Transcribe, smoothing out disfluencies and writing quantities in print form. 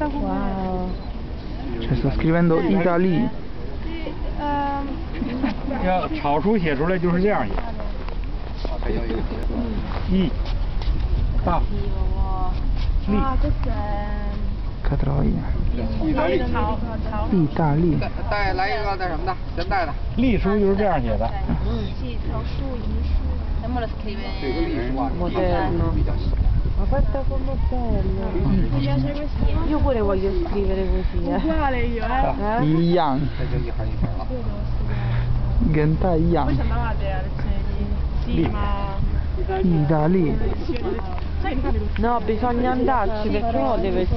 Wow. Se está escribiendo Italia.要草书写出来就是这样写。一，到。力。看到没有？意大利。意大利。带来一个带什么的？先带的。隶书就是这样写的。一草书一书。这个隶书啊，比较细。 Ma quanto com'è bello! Io pure voglio scrivere così, Uguale io, eh! Yang! Genta Yang! Voi ci andavate alle cene? Sì, ma... Italia! No, bisogna andarci perché uno deve...